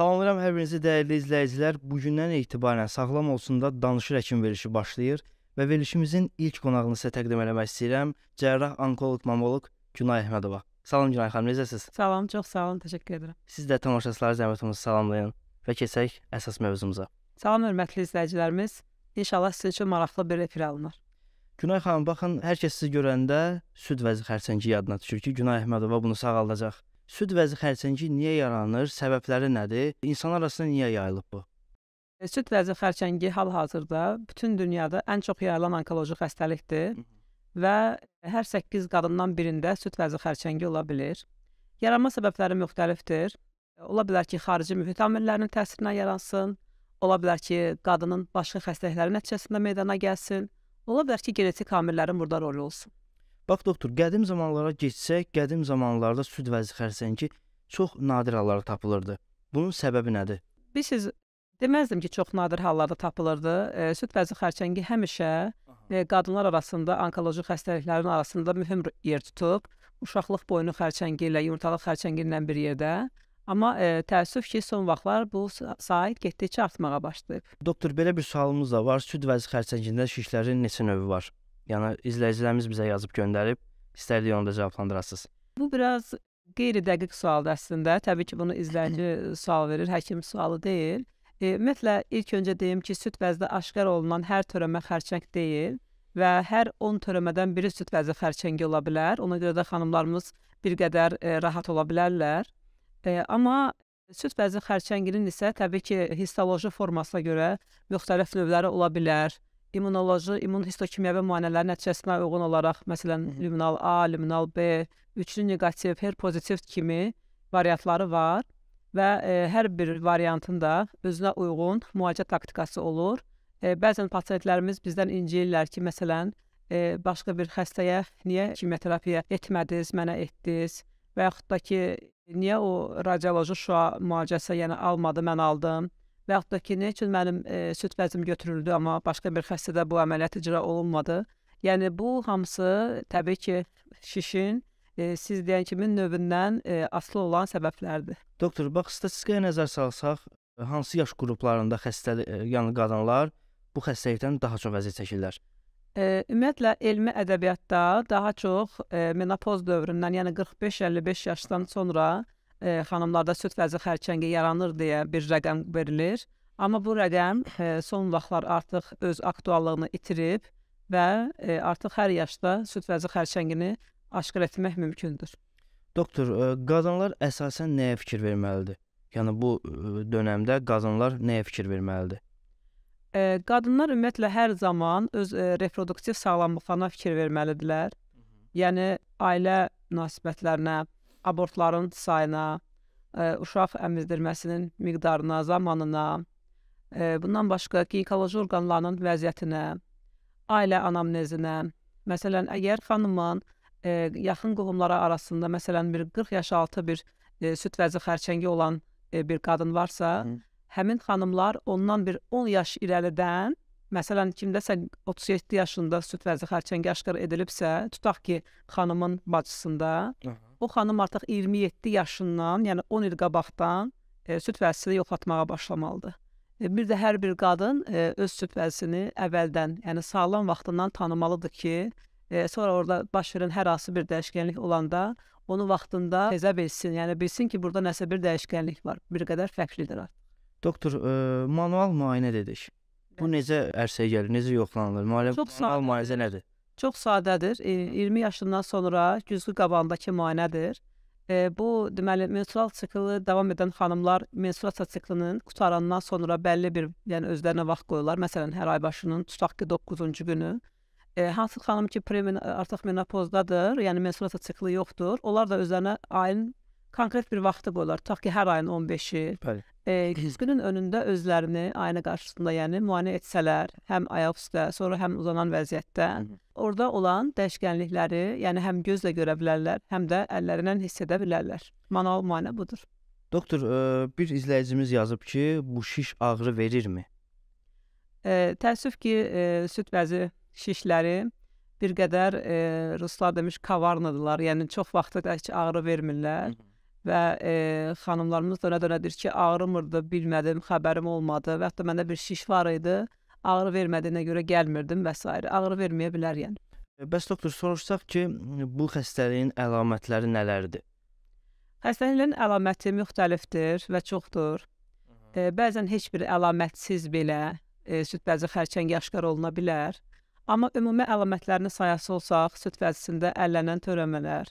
Salamlayıram hər birinizi dəyərli izləyicilər. Bugündən etibarən Sağlam Olsun-da danışır həkim verilişi başlayır və verilişimizin ilk qonağını sizə təqdim eləmək istəyirəm. Cərrah, onkoloq, mamoloq Günay Əhmədova. Salam Günay xanım, necəsiz? Salam, çox sağ olun, təşəkkür edirəm. Siz də tamaşaçılara zəhmətimizi salamlayın və keçək əsas mövzumuza. Salam hörmətli izləyicilərimiz. İnşallah sizin üçün maraqlı bir referə alınır. Günay xanım, baxın, hər kəs sizi görəndə südvəzixərçəngi yadına düşür ki, Günay Əhmədova bunu sağaldacaq. Südvəzixərçəngi niyə yaranır, səbəbləri nədir, insan arasında niyə yayılıb bu? Südvəzixərçəngi hal-hazırda bütün dünyada ən çox yayılan onkoloji xəstəlikdir və hər 8 qadından birində südvəzixərçəngi ola bilir. Yaranma səbəbləri müxtəlifdir. Ola bilər ki, xarici mühit amillərinin təsirinə yaransın, ola bilər ki, qadının başqa xəstəlikləri nəticəsində meydana gəlsin, ola bilər ki, genetik amillərin burada rolu olsun. Bax, doktor, qədim zamanlara geçsək, qədim zamanlarda südvəzixərçəngi çox nadir hallarda tapılırdı. Bunun səbəbi nədir? Biz deməzdim ki, çox nadir hallarda tapılırdı. Südvəzixərçəngi həmişə qadınlar arasında, onkoloji xəstəliklərin arasında mühüm yer tutub. Uşaqlıq boynu xərçəngi ilə, yumurtalıq xərçəngi ilə bir yerdə. Amma təəssüf ki, son vaxtlar bu sayı getdikcə artmağa başlayıb. Doktor, belə bir sualımız da var. Südvəzixərçəngində şişlərin neçə növü var? Yəni, izləyicilərimiz bizə yazıb göndərib, istərdiyi onu da cavablandırasınız. Bu, biraz qeyri-dəqiq sualdır əslində. Təbii ki, bunu izləyici sual verir, həkim sualı deyil. Ümumiyyətlə, ilk öncə deyim ki, südvəzdə aşkar olunan hər törəmə xərçəng deyil və hər 10 törəmədən biri südvəzi xərçəngi ola bilər. Ona görə də xanımlarımız bir qədər rahat ola bilərlər. Amma südvəzi xərçənginin isə təbii ki, histoloji formasına görə müxtəlif növləri ola bilər. İmmunoloji, immunhistokimyəvi müayinələr nəticəsinə uyğun olaraq, məsələn, luminal A, luminal B, üçlü negativ, her pozitiv kimi variantları var və hər bir variantında özünə uyğun müalicə taktikası olur. Bəzən pasientlərimiz bizdən incəyirlər ki, məsələn, başqa bir xəstəyə niyə kimyoterapiya etmədiniz, mənə etdiniz və yaxud da ki, niyə o radioloji şua müalicəsi yəni almadı, mən aldım. Və yaxud da ki, nə üçün mənim südvəzim götürüldü, amma başqa bir xəstədə bu əməliyyat icra olunmadı. Yəni, bu hamısı təbii ki, şişin, siz deyən kimi növündən asılı olan səbəblərdir. Doktor, bax, statistikaya nəzər salsaq, hansı yaş qruplarında qadınlar bu xəstəlikdən daha çox əziyyət çəkirlər? Ümumiyyətlə, elmi ədəbiyyatda daha çox menopoz dövründən, yəni 45-55 yaşdan sonra xanımlarda südvəzixərçəngi yaranır deyə bir rəqəm verilir. Amma bu rəqəm son vaxtlar artıq öz aktuallığını itirib və artıq hər yaşda südvəzixərçəngini aşkar etmək mümkündür. Doktor, qadınlar əsasən nəyə fikir verməlidir? Yəni, bu dönəmdə qadınlar nəyə fikir verməlidir? Qadınlar ümumiyyətlə hər zaman öz reproduktiv sağlamlıqlarına fikir verməlidirlər. Yəni, ailə münasibətlərinə, abortların sayına, uşaq əmizdirməsinin miqdarına, zamanına, bundan başqa ginekoloji orqanlarının vəziyyətinə, ailə anamnezinə. Məsələn, əgər xanımın yaxın qohumları arasında, məsələn, bir 40 yaş altı bir südvəzixərçəngi olan bir qadın varsa, həmin xanımlar ondan bir 10 yaş irəlidən, məsələn, kimdəsə 37 yaşında südvəzixərçəngi aşkar edilibsə, tutaq ki, xanımın bacısında, o xanım artıq 27 yaşından, yəni 10 il qabaqdan südvəzisini yoxlatmağa başlamalıdır. Bir də hər bir qadın öz südvəzisini əvvəldən, yəni sağlam vaxtından tanımalıdır ki, sonra orada baş verən hər hansı bir dəyişkənlik olanda onu vaxtında sezə bilsin, yəni bilsin ki, burada nəsə bir dəyişkənlik var, bir qədər fərqlidir. Doktor, manual müayinə dedik. Bu necə ərsəyə gəlir, necə yoxlanılır? Manual müayinə nədir? Çox sadədir. 20 yaşından sonra güzgü qabağındakı müayinədir. Bu, deməli, menstrual siklı davam edən xanımlar menstruasiya siklinin qutarandan sonra bəlli bir özlərinə vaxt qoyurlar. Məsələn, hər ay başının tutaq ki, 9-cu günü. Hansı xanım ki, artıq menopozdadır, yəni menstruasiya siklı yoxdur, onlar da özlərinə ayın konkret bir vaxtı qoyurlar. Tutaq ki, hər ayın 15-i. Güzgünün önündə özlərini ayna qarşısında, yəni müayinə etsələr, həm ayaq üstə, sonra həm uzanan vəziyyətdə, orada olan dəyişkənlikləri, yəni həm gözlə görə bilərlər, həm də əllərindən hiss edə bilərlər. Manual müayinə budur. Doktor, bir izləyicimiz yazıb ki, bu şiş ağrı verirmi? Təəssüf ki, südvəzi şişləri bir qədər ruslar demiş kavarnadılar, yəni çox vaxtı ağrı vermirlər. Və xanımlarımız dönə-dönədir ki, ağrımırdı, bilmədim, xəbərim olmadı və hətta məndə bir şiş var idi, ağrı vermədiyinə görə gəlmirdim və s. Ağrı verməyə bilər yəni. Bəs doktor, soruşsaq ki, bu xəstəliyin əlamətləri nələrdir? Xəstəliyin əlaməti müxtəlifdir və çoxdur. Bəzən heç bir əlamətsiz belə südvəzixərçəngi aşkar oluna bilər. Amma ümumi əlamətlərini sayası olsaq, südvəzisində əllənən törəmələr,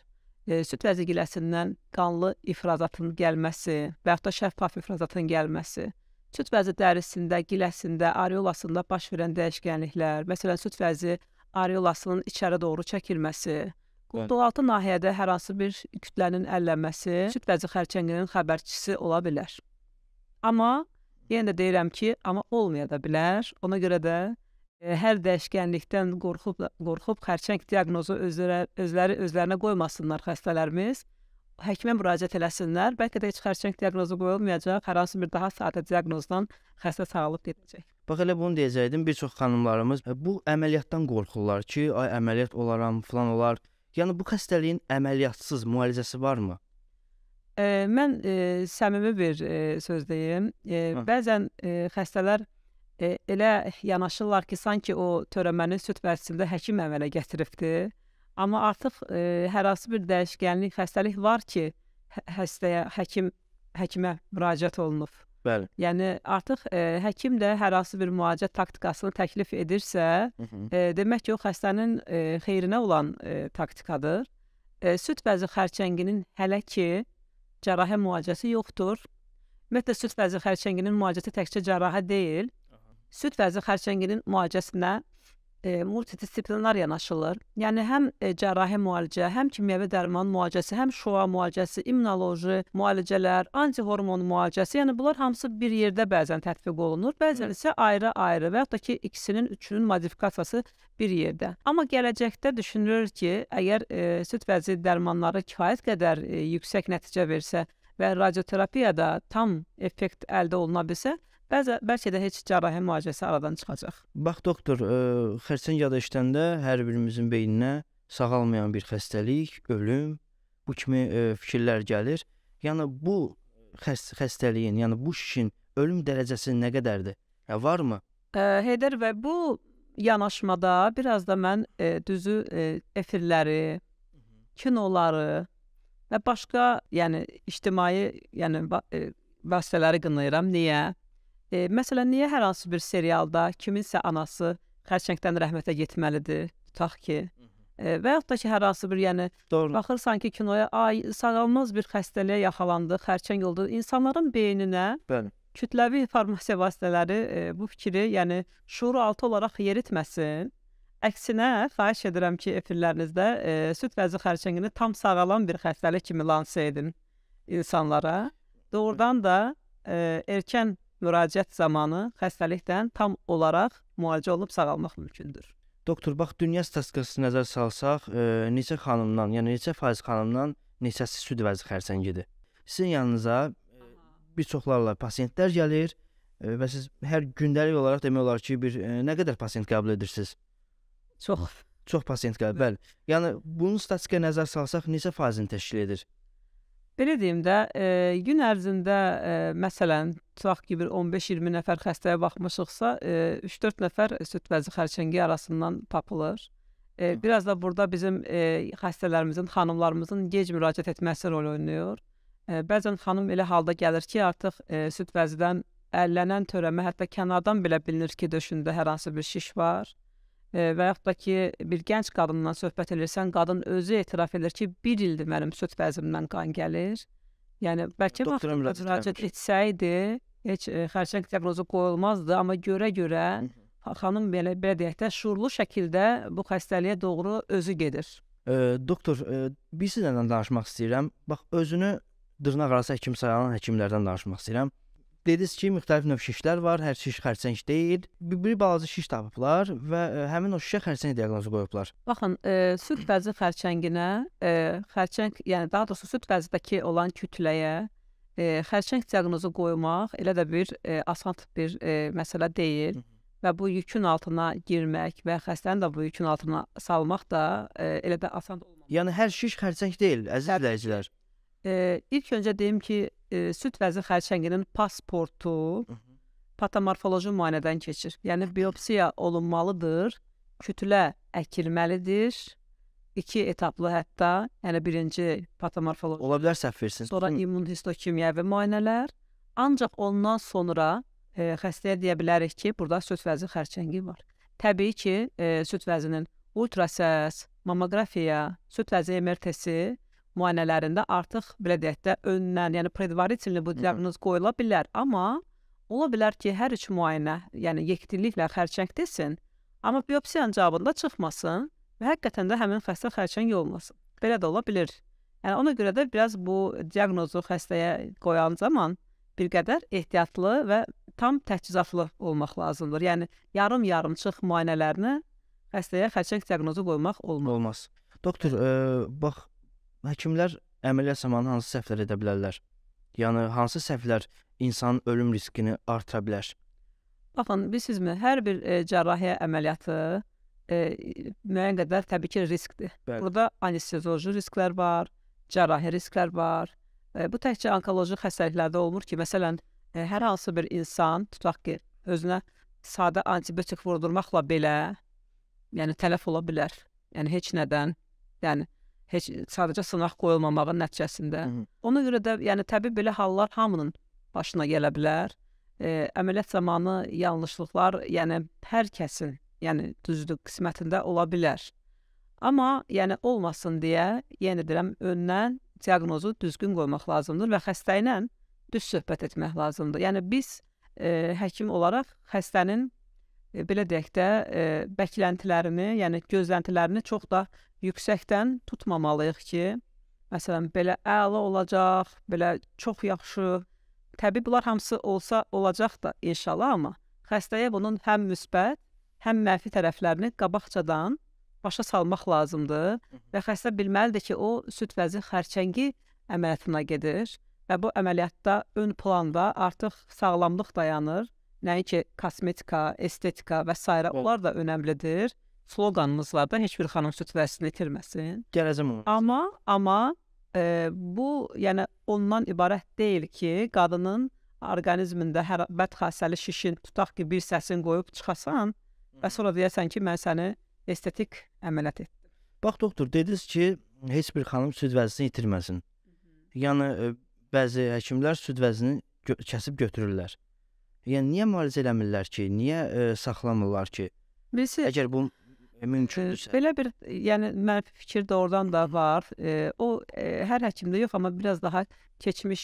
südvəzi giləsindən qanlı ifrazatın gəlməsi və yaxud da şəffaf ifrazatın gəlməsi, südvəzi dərisində, giləsində, areolasında baş verən dəyişkənliklər, məsələn, südvəzi areolasının içəri doğru çəkilməsi, qulduqaltı nahiyədə hər hansı bir kütlənin əllənməsi südvəzixərçənginin xəbərçisi ola bilər. Amma, yenə də deyirəm ki, amma olmaya da bilər. Ona görə də hər dəyişkənlikdən qorxub xərçəng diaqnozu özlərinə qoymasınlar xəstələrimiz. Həkimə müraciət eləsinlər. Bəlkə də heç xərçəng diaqnozu qoyulmayacaq. Hər hansı bir daha sadə diaqnozdan xəstə sağalıb gedəcək. Bax, elə bunu deyəcəkdim. Bir çox xanımlarımız bu əməliyyatdan qorxurlar ki, ay əməliyyat olaram, falan olar. Yəni, bu xəstəliyin əməliyyatsız müalicəsi varmı? Mən səmimi bir söz deyim. Bəzən xəstələr elə yanaşırlar ki, sanki o törəməni südvəzisində həkim əmələ gətiribdi. Amma artıq hər hansı bir dəyişkənlik, xəstəlik var ki, xəstəyə həkimə müraciət olunub. Bəli. Yəni, artıq həkim də hər hansı bir müalicə taktikasını təklif edirsə, demək ki, o xəstənin xeyrinə olan taktikadır. Südvəzixərçənginin hələ ki, cərrahiyyə müalicəsi yoxdur. Ümumiyyətlə, südvəzixərçənginin müalicəsi təkcə cərrahiyyə deyil. Südvəzixərçənginin müalicəsinə multidisiplinar yanaşılır. Yəni, həm cərrahiyyə müalicə, həm kimyəvi dərman müalicəsi, həm şoa müalicəsi, immunoloji müalicələr, antihormon müalicəsi, yəni bunlar hamısı bir yerdə bəzən tətbiq olunur, bəzən isə ayrı-ayrı və yaxud da ki, ikisinin, üçünün modifikasiyası bir yerdə. Amma gələcəkdə düşünülür ki, əgər südvəzi dərmanları kifayət qədər yüksək nəticə versə və radioterapiyada tam effekt əldə oluna bilsə, bəlkə də heç cərrahiyyə müalicəsi aradan çıxacaq. Bax, doktor, xərçəng yada işləndə hər birimizin beyninə sağalmayan bir xəstəlik, ölüm, bu kimi fikirlər gəlir. Yəni, bu xəstəliyin, yəni bu şişin ölüm dərəcəsi nə qədərdir? Varmı? Heydər bəy, bu yanaşmada biraz da mən düzü efirləri, kinoları və başqa, yəni, ictimai vasitələri qınayıram. Niyə? Məsələn, niyə hər hansı bir serialda kiminsə anası xərçəngdən rəhmətə getməlidir, tutaq ki, və yaxud da ki, hər hansı bir, yəni, baxırsan ki, kinoya, ay, sağalmaz bir xəstəliyə yaxalandı, xərçəng oldu. İnsanların beyninə kütləvi informasiya vasitələri bu fikri, yəni, şuuru altı olaraq yeritməsin. Əksinə, xahiş edirəm ki, efirlərinizdə südvəzixərçəngini tam sağalan bir xəstəlik kimi lanse edin insanlara. Doğrudan da erkən müraciət zamanı xəstəlikdən tam olaraq müalicə olunub sağalmaq mümkündür. Doktor, bax, dünya statistikası nəzər salsaq, neçə xanımdan, yəni neçə faiz xanımdan neçəsi südvəzixərçəngidir? Sizin yanınıza bir çoxlarla pasiyentlər gəlir və siz hər gündəlik olaraq demək olar ki, nə qədər pasiyent qəbul edirsiniz? Çox. Çox pasiyent qəbul, bəli. Yəni, bunun statistikaya nəzər salsaq, neçə faizini təşkil edir? Belə deyim də, gün ərzində, məsələn, tutaq ki, bir 15-20 nəfər xəstəyə baxmışıqsa, 3-4 nəfər südvəzixərçəngi arasından tapılır. Biraz da burada bizim xəstələrimizin, xanımlarımızın gec müraciət etməsi rol oynayır. Bəzən xanım elə halda gəlir ki, artıq südvəzidən əllənən törəmə, hətta kənardan belə bilinir ki, döşündə hər hansı bir şiş var. Və yaxud da ki, bir gənc qadından söhbət edirsən, qadın özü etiraf edir ki, bir ildir mənim südvəzimdən qan gəlir. Yəni, bəlkə vaxtda müraciət etsəydi, heç xərçəng diaqnozu qoyulmazdı, amma görə-görə xanım belə deyək də, şuurlu şəkildə bu xəstəliyə doğru özü gedir. Doktor, bir sizdən danışmaq istəyirəm. Bax, özünü dırnaq arası həkim sayanan həkimlərdən danışmaq istəyirəm. Dediniz ki, müxtəlif növ şişlər var, hər şiş xərçəng deyil. Bir balaca şiş tapıblar və həmin o şişə xərçəng diaqnozu qoyublar. Baxın, südvəzi xərçənginə, xərçəng, yəni daha doğrusu südvəzidəki olan kütləyə xərçəng diaqnozu qoymaq elə də bir asan bir məsələ deyil və bu yükün altına girmək və xəstəni də bu yükün altına salmaq da elə də asan olmaq. Yəni, hər şiş xərçəng deyil, əziz izləyicilər. İlk öncə deyim ki, südvəzixərçənginin pasportu patomorfoloji müayinədən keçir. Yəni, biopsiya olunmalıdır, kütülə əkilməlidir, 2 etaplı hətta, yəni birinci patomorfoloji. Ola bilər səhv versiniz. Sonra immunhistokimyəvi müayinələr. Ancaq ondan sonra xəstəyə deyə bilərik ki, burada südvəzixərçəngi var. Təbii ki, südvəzinin ultrasəs, mamografiya, südvəzi MRT-si müayinələrində artıq, belə deyək də, öndən, yəni predvarisinli bu diaqnoz qoyula bilər. Amma ola bilər ki, hər üç müayinə, yəni yekdilliklə xərçəngdəsin, amma biopsiyanın cavabında çıxmasın və həqiqətən də həmin xəstə xərçəng olmasın. Belə də ola bilir. Yəni, ona görə də biraz bu diaqnozu xəstəyə qoyan zaman bir qədər ehtiyatlı və tam təchizatlı olmaq lazımdır. Yəni, yarım-yarımçıq müayinələrini xəstəyə xərçəng diaqnozu qoymaq olmaz. Doktor, bax, həkimlər əməliyyat zamanı hansı səhvlər edə bilərlər? Yəni, hansı səhvlər insanın ölüm riskini artıra bilər? Baxın, bilsinizmi, hər bir cərrahiyyə əməliyyatı müəyyən qədər təbii ki, riskdir. Burada anestezioloji risklər var, cərrahiyyə risklər var. Bu təkcə onkoloji xəstəliklərdə olmur ki, məsələn, hər hansı bir insan, tutaq ki, özünə sadə antibiotik vurdurmaqla belə, yəni, tələf ola bilər. Yəni, heç nədən, yəni, heç sadəcə sınaq qoyulmamağın nəticəsində. Ona görə də, yəni, təbii belə hallar hamının başına gələ bilər. Əməliyyat zamanı yanlışlıqlar, yəni, hər kəsin, yəni, düzdür qismətində ola bilər. Amma, yəni, olmasın deyə, yenə deyirəm, öndən diaqnozu düzgün qoymaq lazımdır və xəstə ilə düz söhbət etmək lazımdır. Yəni, biz həkim olaraq xəstənin, belə deyək də, bəkləntilərini, yəni gözləntilərini çox da yüksəkdən tutmamalıyıq ki, məsələn, belə əla olacaq, belə çox yaxşı, təbii bunlar hamısı olsa olacaq da inşallah, amma xəstəyə bunun həm müsbət, həm mənfi tərəflərini qabaqcadan başa salmaq lazımdır və xəstə bilməlidir ki, o südvəzixərçəngi əməliyyatına gedir və bu əməliyyatda ön planda artıq sağlamlıq dayanır. Nəinki kosmetika, estetika və s. onlar da önəmlidir. Sloganımızlarda heç bir xanım südvəzini itirməsin. Gələcəm olmaz. Amma bu, yəni, ondan ibarət deyil ki, qadının orqanizmində hər bədxasəli şişin, tutaq ki, bir səsin qoyub çıxasan və sonra deyəsən ki, mən səni estetik əməliyyat etdim. Bax, doktor, dediniz ki, heç bir xanım südvəzini itirməsin. Yəni, bəzi həkimlər südvəzini kəsib götürürlər. Yəni, niyə müalicə eləmirlər ki? Niyə saxlamırlar ki? Əgər bu mümkündürsə. Belə bir, yəni, mənfi fikir doğrudan da var. O, hər həkimdə yox, amma biraz daha keçmiş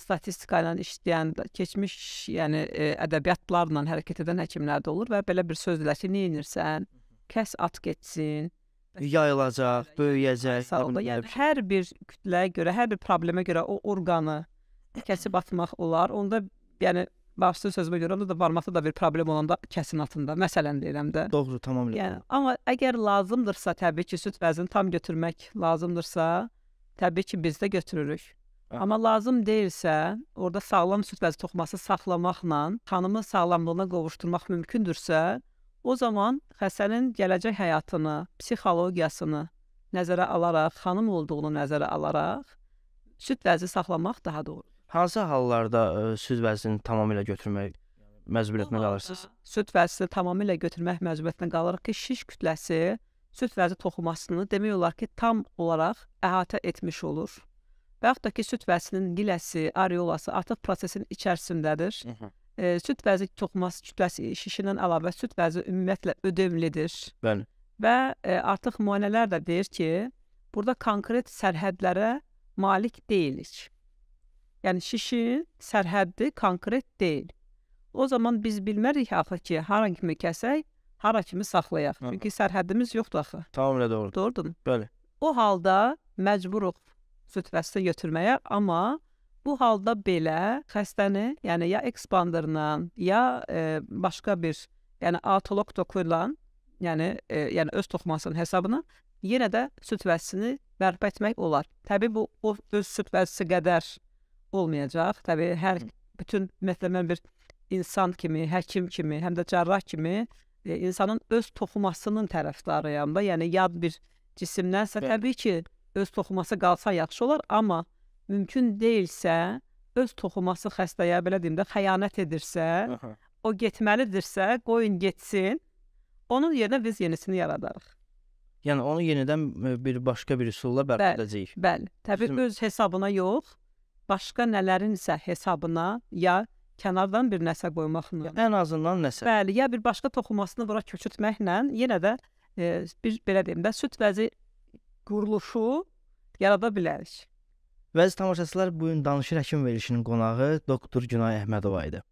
statistika ilə işləyən, keçmiş, yəni, ədəbiyyatlarla hərəkət edən həkimlərdə olur və belə bir söz dilər ki, nə inirsən, kəs at getsin. Yayılacaq, böyüyəcək. Yəni, hər bir kütləyə görə, hər bir problemə görə o orqanı kəsib atmaq olar. Onda, yəni, başsız sözümə görəm də barmaqda da bir problem olanda kəsin altında, məsələn deyirəm də. Doğru, tamamilə. Amma əgər lazımdırsa, təbii ki, südvəzini tam götürmək lazımdırsa, təbii ki, biz də götürürük. Amma lazım deyilsə, orada sağlam südvəzi toxuması saxlamaqla xanımın sağlamlığına qovuşturmaq mümkündürsə, o zaman xəstənin gələcək həyatını, psixologiyasını nəzərə alaraq, xanım olduğunu nəzərə alaraq, südvəzi saxlamaq daha doğrudur. Hansı hallarda südvəzini tamamilə götürmək məcburiyyətinə qalırsınız? Südvəzini tamamilə götürmək məcburiyyətinə qalırıq ki, şiş kütləsi südvəzi toxumasını demək olar ki, tam olaraq əhatə etmiş olur. Və yaxud da ki, südvəzinin giləsi, areolası artıq prosesin içərisindədir. Südvəzi toxuması kütləsi şişindən əlavə südvəzi ümumiyyətlə ödəmlidir. Və artıq müayinələr də deyir ki, burada konkret sərhədlərə malik deyilik. Yəni, şişin sərhəddi konkret deyil. O zaman biz bilmərik axı ki, hara kimi kəsək, hara kimi saxlayaq. Çünki sərhəddimiz yoxdur axı. Tamamilə doğrudur. Doğrudur. Bəli. O halda məcburuq südvəzini götürməyə, amma bu halda belə xəstəni, yəni ya ekspanderlə, ya başqa bir, yəni autoloq dokuyla, yəni öz toxumasının hesabına, yenə də südvəzini bərpa etmək olar. Təbii, bu öz südvəzisi qədər olmayacaq. Təbii, hər bütün, ümumiyyətlə, mən bir insan kimi, həkim kimi, həm də cərrah kimi insanın öz toxumasının tərəfdarıyam da. Yəni, yad bir cisimdənsə, təbii ki, öz toxuması qalsa yaxşı olar, amma mümkün deyilsə, öz toxuması xəstəyə, belə deyim də, xəyanət edirsə, aha, o getməlidirsə, qoyun getsin, onun yerinə biz yenisini yaradarıq. Yəni, onu yenidən bir başqa bir üsulla bərpa edəcəyik. Bəli, təbii ki, öz hesabına yox, başqa nələrinsə hesabına ya kənardan bir nəsə qoymaqla. Ən azından nəsə. Bəli, ya bir başqa toxumasını bura köçürtməklə yenə də bir, belə deyim də, südvəzi quruluşu yarada bilərik. Vəzi tamaşaçılar, bugün Danışır Həkim verilişinin qonağı doktor Günay Əhmədova idi.